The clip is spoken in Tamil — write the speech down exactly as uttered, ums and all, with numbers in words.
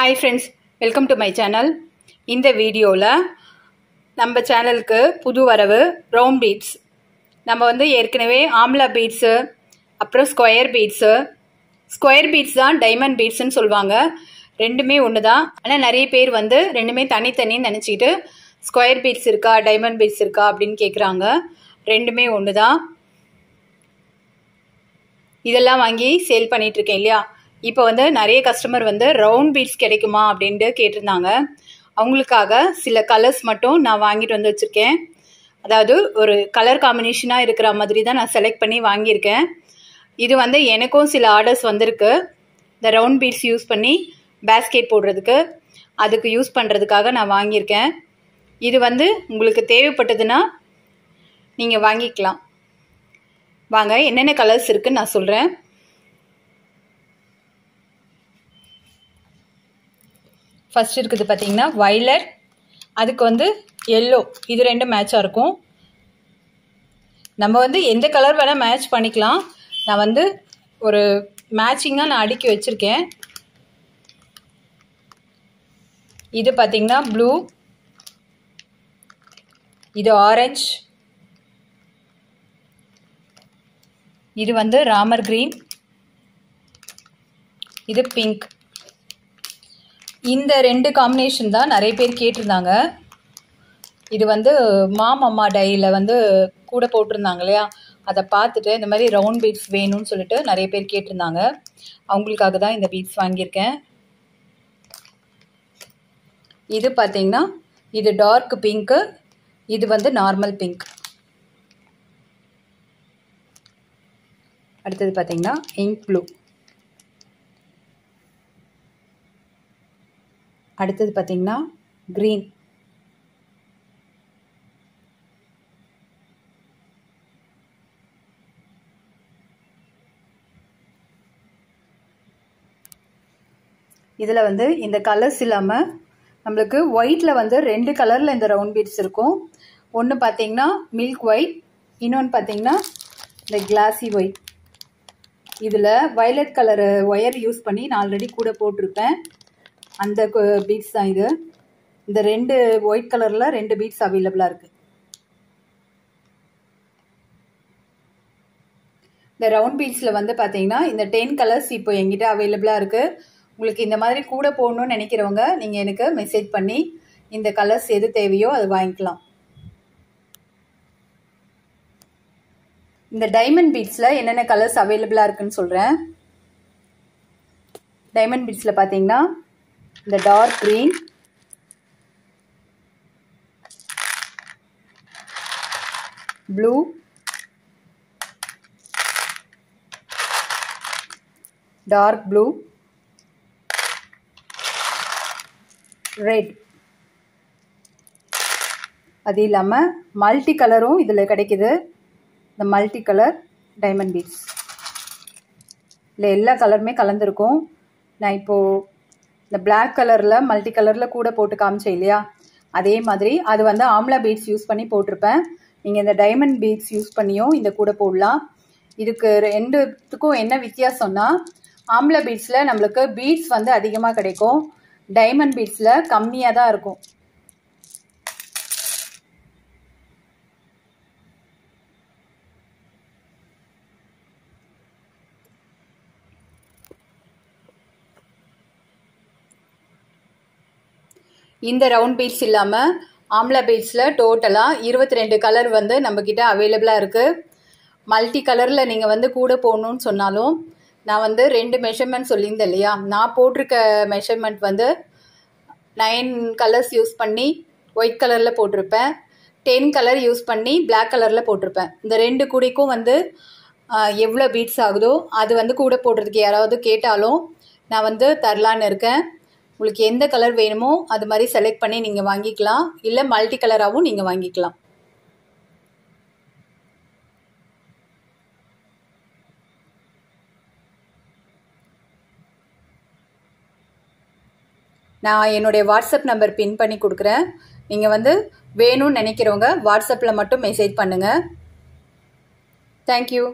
Hi friends, welcome to my channel. In the video la நம்ம சேனலுக்கு புது வரவு round beads. நம்ம வந்து ஏற்கனவே ஆம்லா beads, அப்புறம் square beads. Square beads தான் diamond beads ன்னு சொல்வாங்க. ரெண்டுமே ஒண்ணுதான். ஆனா நிறைய பேர் வந்து ரெண்டுமே தனித்தனி நினைச்சிட்டு square beads இருக்கா diamond beads இருக்கா அப்படினு கேக்குறாங்க. ரெண்டுமே ஒண்ணுதான். இதெல்லாம் வாங்கி சேல் பண்ணிட்டு இருக்கேன் இல்லையா? இப்போ வந்து நிறைய கஸ்டமர் வந்து ரவுண்ட் பீட்ஸ் கிடைக்குமா அப்படினு கேட்டிருந்தாங்க. அவங்களுக்காக சில கலர்ஸ் மட்டும் நான் வாங்கிட்டு வந்து வச்சிருக்கேன். அதாவது ஒரு கலர் காம்பினேஷனா இருக்கிற மாதிரி தான் நான் செலக்ட் பண்ணி வாங்கி இருக்கேன். இது வந்து எனக்கும் சில ஆர்டர்ஸ் வந்திருக்கு. இந்த ரவுண்ட் பீட்ஸ் யூஸ் பண்ணி பாஸ்கெட் போடுறதுக்கு அதுக்கு யூஸ் பண்றதுக்காக நான் வாங்கி இருக்கேன். இது வந்து உங்களுக்கு தேவைப்பட்டதுன்னா நீங்க வாங்கிக்கலாம். வாங்க என்னென்ன கலர்ஸ் இருக்குன்னு நான் சொல்றேன். ஃபர்ஸ்ட் இருக்குது பார்த்தீங்கன்னா வயலட், அதுக்கு வந்து எல்லோ, இது ரெண்டும் மேட்சாக இருக்கும். நம்ம வந்து எந்த கலர் வேணால் மேட்ச் பண்ணிக்கலாம். நான் வந்து ஒரு மேட்சிங்காக நான் அடுக்கி வச்சுருக்கேன். இது பார்த்தீங்கன்னா ப்ளூ, இது ஆரஞ்சு, இது வந்து ராமர் கிரீன், இது பிங்க். இந்த ரெண்டு காம்பினேஷன் தான் நிறைய பேர் கேட்டிருந்தாங்க. இது வந்து மாமம்மா டையில் வந்து கூட போட்டிருந்தாங்க இல்லையா, அதை பார்த்துட்டு இந்த மாதிரி ரவுண்ட் பீட்ஸ் வேணும்னு சொல்லிட்டு நிறைய பேர் கேட்டிருந்தாங்க. அவங்களுக்காக தான் இந்த பீட்ஸ் வாங்கியிருக்கேன். இது பார்த்தீங்கன்னா இது டார்க் பிங்க்கு, இது வந்து நார்மல் பிங்க். அடுத்தது பார்த்தீங்கன்னா இங்க் ப்ளூ. அடுத்தது பார்த்தீங்கன்னா கிரீன். இதில் வந்து இந்த கலர்ஸ் இல்லாமல் நம்மளுக்கு ஒயிட்டில் வந்து ரெண்டு கலரில் இந்த ரவுண்ட் பீட்ஸ் இருக்கும். ஒன்று பார்த்தீங்கன்னா மில்க் ஒயிட், இன்னொன்று பார்த்தீங்கன்னா இந்த கிளாஸி ஒயிட். இதில் வயலட் கலரு ஒயர் யூஸ் பண்ணி நான் ஆல்ரெடி கூட போட்டிருப்பேன். அந்த பீட்ஸ் தான் இது. இந்த ரெண்டு ஒயிட் கலரில் ரெண்டு பீட்ஸ் அவைலபிளாக இருக்குது. இந்த ரவுண்ட் பீட்ஸில் வந்து பார்த்தீங்கன்னா இந்த டென் கலர்ஸ் இப்போ எங்கிட்ட அவைலபிளாக இருக்குது. உங்களுக்கு இந்த மாதிரி கூட போகணும்னு நினைக்கிறவங்க நீங்கள் எனக்கு மெசேஜ் பண்ணி இந்த கலர்ஸ் எது தேவையோ அது வாங்கிக்கலாம். இந்த டைமண்ட் பீட்ஸில் என்னென்ன கலர்ஸ் அவைலபிளாக இருக்குன்னு சொல்கிறேன். டைமண்ட் பீட்ஸில் பார்த்தீங்கன்னா இந்த dark green, blue, dark blue, red. அது இல்லாமல் மல்டி கலரும் இதில் கிடைக்குது. இந்த மல்டி கலர் டைமண்ட் பீட்ஸ் இல்லை, எல்லா கலருமே கலந்துருக்கும். நான் இப்போது இந்த பிளாக் கலரில் மல்டி கலரில் கூட போட்டு காமிச்சேன் இல்லையா, அதே மாதிரி அது வந்து ஆம்லா பீட்ஸ் யூஸ் பண்ணி போட்டிருப்பேன். நீங்கள் இந்த டைமண்ட் பீட்ஸ் யூஸ் பண்ணியும் இந்த கூட போடலாம். இதுக்கு ரெண்டுத்துக்கும் என்ன வித்தியாசம்னா, ஆம்லா பீட்ஸில் நம்மளுக்கு பீட்ஸ் வந்து அதிகமாக கிடைக்கும், டைமண்ட் பீட்ஸில் கம்மியாக தான் இருக்கும். இந்த ரவுண்ட் பீட்ஸ் இல்லாமல் ஆம்லா பீட்ஸில் டோட்டலாக இருபத்தி ரெண்டு கலர் வந்து நம்மக்கிட்ட அவைலபிளாக இருக்குது. மல்டி கலரில் நீங்கள் வந்து கூட போகணுன்னு சொன்னாலும் நான் வந்து ரெண்டு மெஷர்மெண்ட் சொல்லியிருந்தேன் இல்லையா, நான் போட்டிருக்க மெஷர்மெண்ட் வந்து நைன் கலர்ஸ் யூஸ் பண்ணி ஒயிட் கலரில் போட்டிருப்பேன், டென் கலர் யூஸ் பண்ணி பிளாக் கலரில் போட்டிருப்பேன். இந்த ரெண்டு கூடைக்கும் வந்து எவ்வளோ பீட்ஸ் ஆகுதோ அது வந்து கூட போடுறதுக்கு யாராவது கேட்டாலும் நான் வந்து தரலான்னு இருக்கேன். உங்களுக்கு எந்த கலர் வேணுமோ அது மாதிரி செலக்ட் பண்ணி நீங்கள் வாங்கிக்கலாம், இல்லை மல்டி கலராகவும் நீங்கள் வாங்கிக்கலாம். நான் என்னுடைய வாட்ஸ்அப் நம்பர் பின் பண்ணி கொடுக்குறேன். நீங்கள் வந்து வேணும்னு நினைக்கிறவங்க வாட்ஸ்அப்பில் மட்டும் மெசேஜ் பண்ணுங்கள். தேங்க்யூ.